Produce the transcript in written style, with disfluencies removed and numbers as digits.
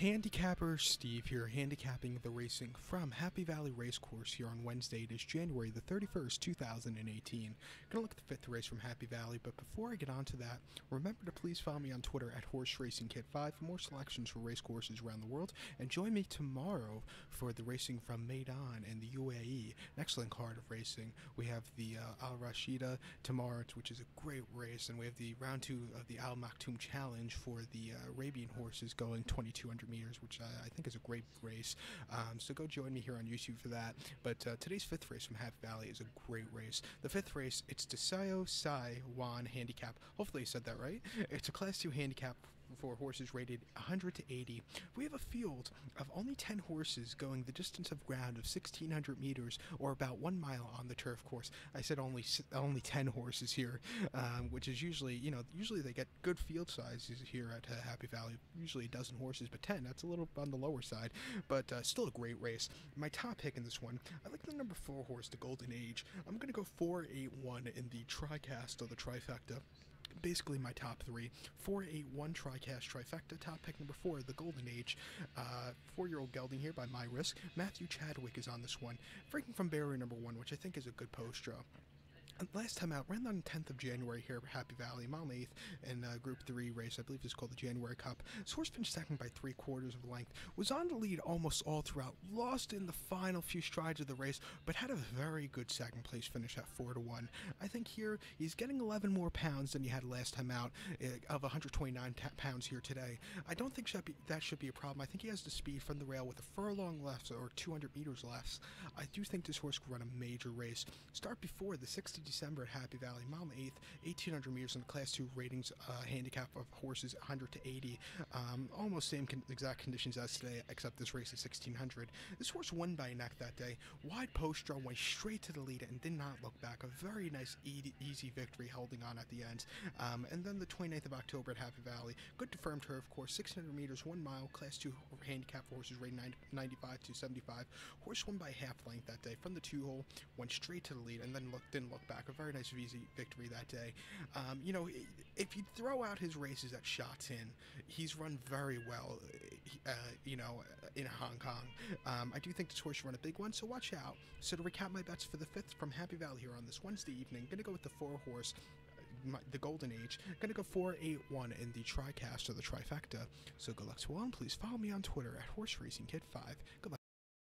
Handicapper Steve here, handicapping the racing from Happy Valley Racecourse here on Wednesday. It is January the 31st, 2018. Gonna look at the fifth race from Happy Valley, but before I get on to that, remember to please follow me on Twitter at HorseRacingKid5 for more selections for racecourses around the world, and join me tomorrow for the racing from Maidan and the UAE. An excellent card of racing. We have the Al Rashida tomorrow, which is a great race, and we have the round 2 of the Al Maktoum Challenge for the Arabian horses going 2200 meters, which I think is a great race, so go join me here on YouTube for that. But today's fifth race from Happy Valley is a great race. The fifth race, it's the Sayo Sai Wan handicap. Hopefully I said that right. It's a class 2 handicap for horses rated 100 to 80. We have a field of only 10 horses going the distance of ground of 1600 meters, or about 1 mile on the turf course. I said only 10 horses here, which is usually, you know, usually they get good field sizes here at Happy Valley, usually a dozen horses, but 10, that's a little on the lower side, but still a great race. My top pick in this one, I like the number 4 horse, the Golden Age. I'm gonna go 4-8-1 in the tricast or the trifecta. Basically my top 3, 4-8-1 Tricast Trifecta. Top pick number 4, the Golden Age, 4-year-old gelding here by my risk. Matthew Chadwick is on this one, breaking from barrier number 1, which I think is a good post draw. Last time out, ran on the 10th of January here at Happy Valley, mile 8th, in Group 3 race, I believe it's called the January Cup. This horse finished second by 3/4 of length, was on the lead almost all throughout, lost in the final few strides of the race, but had a very good second place finish at 4-1. I think here, he's getting 11 more pounds than he had last time out, of 129 pounds here today. I don't think that should be a problem. I think he has the speed from the rail with a furlong left, or 200 meters less. I do think this horse could run a major race. Start before the 6th December at Happy Valley, mile 8th, 1800 meters in the class 2 ratings handicap of horses 100 to 80. Almost same exact conditions as today, except this race is 1600. This horse won by a neck that day. Wide post draw, went straight to the lead and did not look back. A very nice easy victory, holding on at the end. And then the 29th of October at Happy Valley, good to firm turf course, 600 meters, 1 mile, class 2 handicap for horses rated 95 to 75. Horse won by half length that day from the 2-hole, went straight to the lead and then didn't look back. A very nice easy victory that day. You know, if you throw out his races at Sha Tin, he's run very well, you know, in Hong Kong. I do think this horse should run a big one, so watch out. So to recap my bets for the fifth from Happy Valley here on this Wednesday evening, gonna go with the 4 horse, the Golden Age. Gonna go 4-8-1 in the tricast or the trifecta. So good luck to all, and please follow me on Twitter at HorseRacingKid5. Good luck.